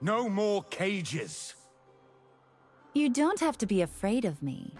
No more cages! You don't have to be afraid of me.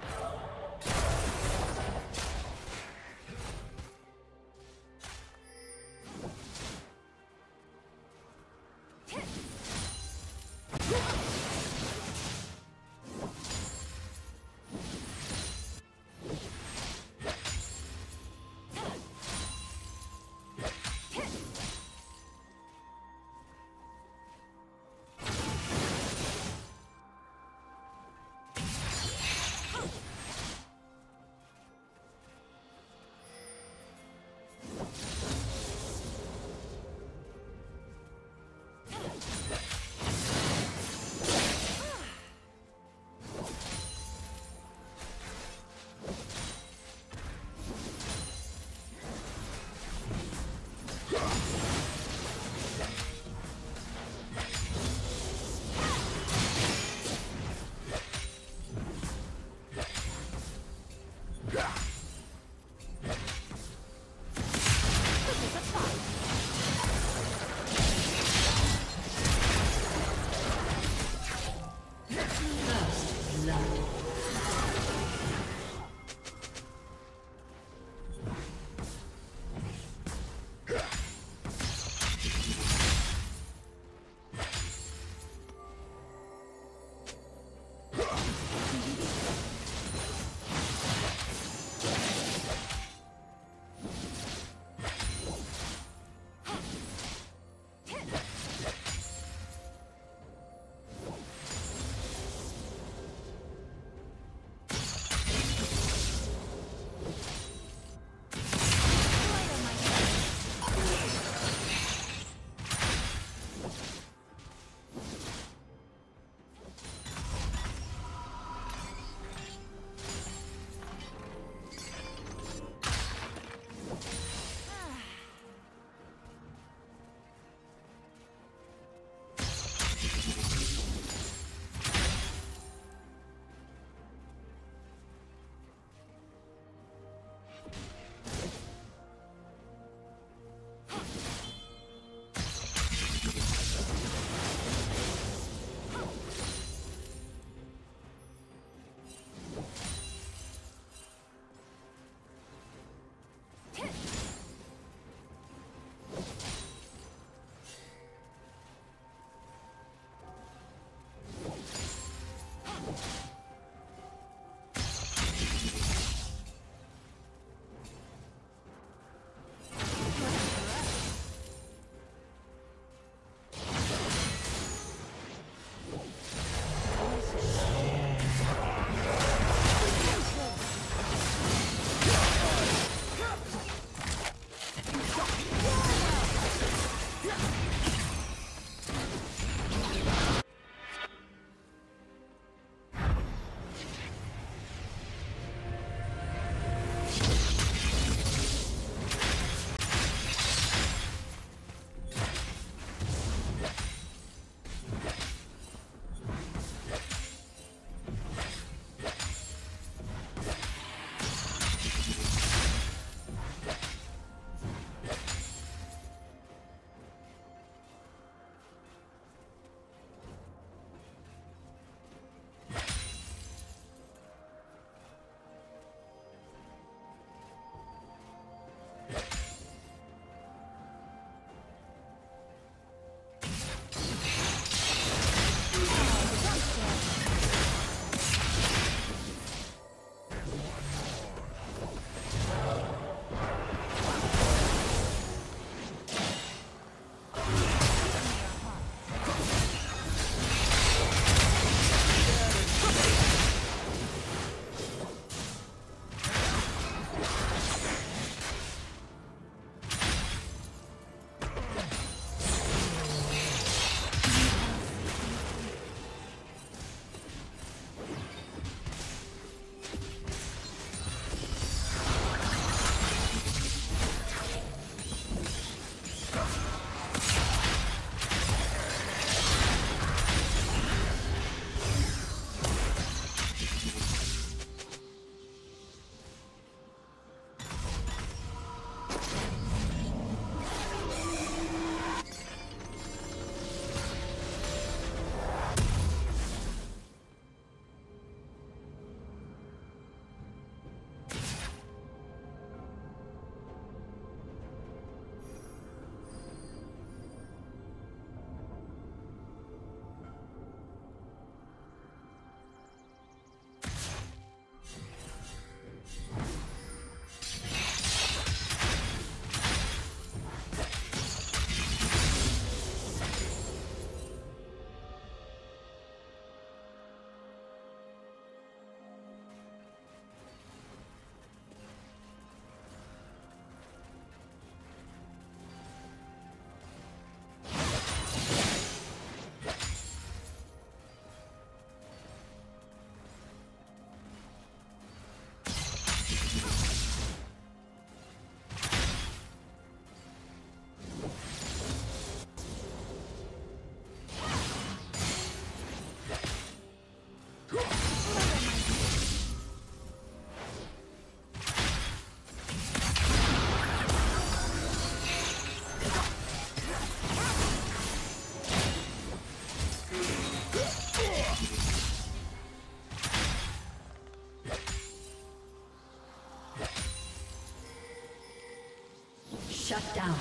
down.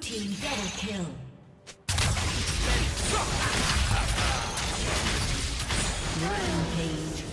Team double kill. Rampage.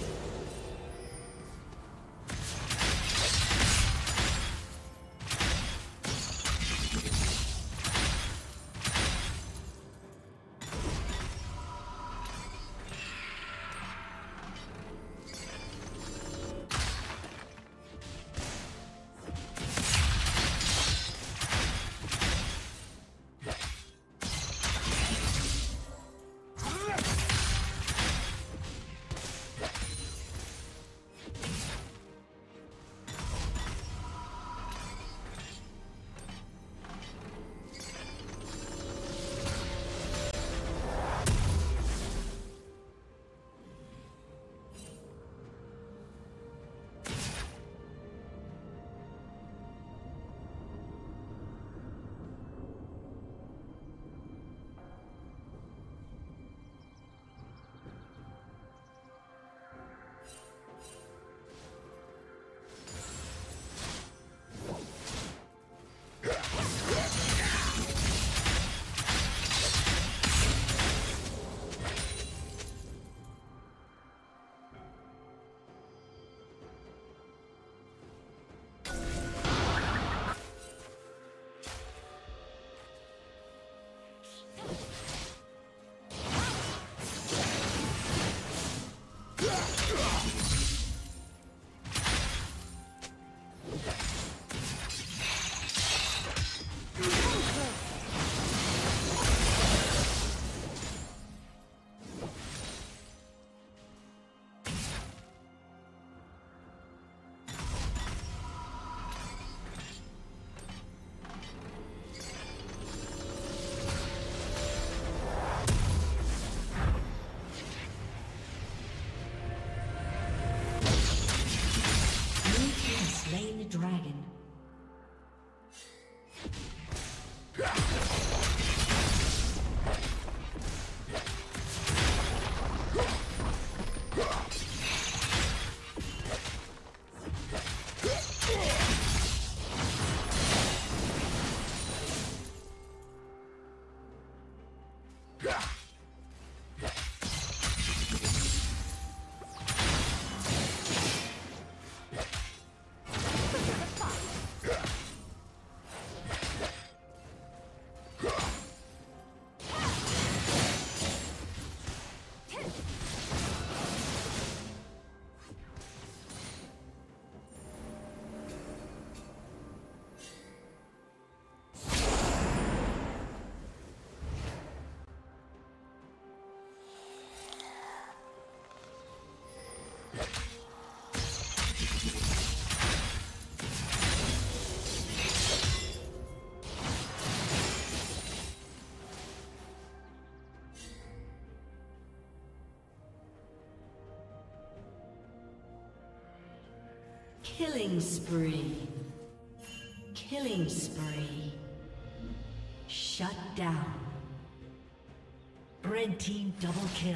Killing spree. Killing spree. Shut down. Red team double kill.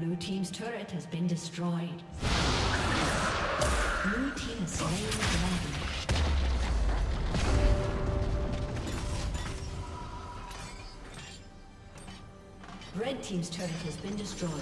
Blue team's turret has been destroyed. Blue team has slain the dragon. Red team's turret has been destroyed.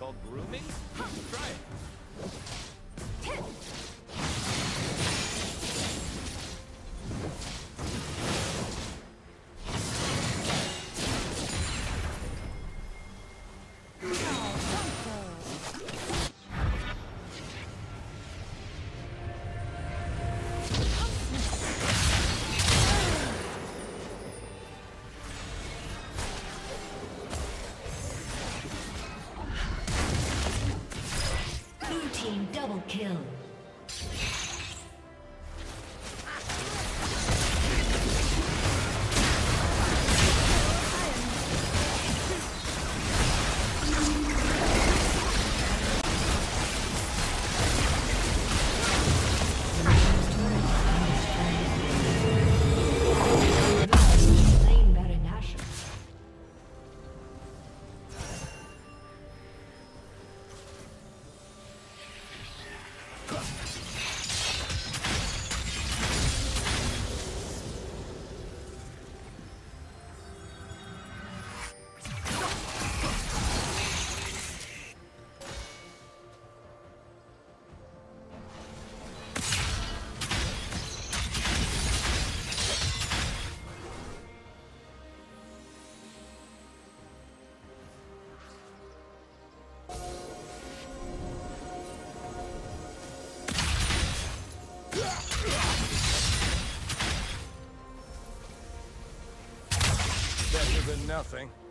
Called grooming? Try it. Kill. Nothing.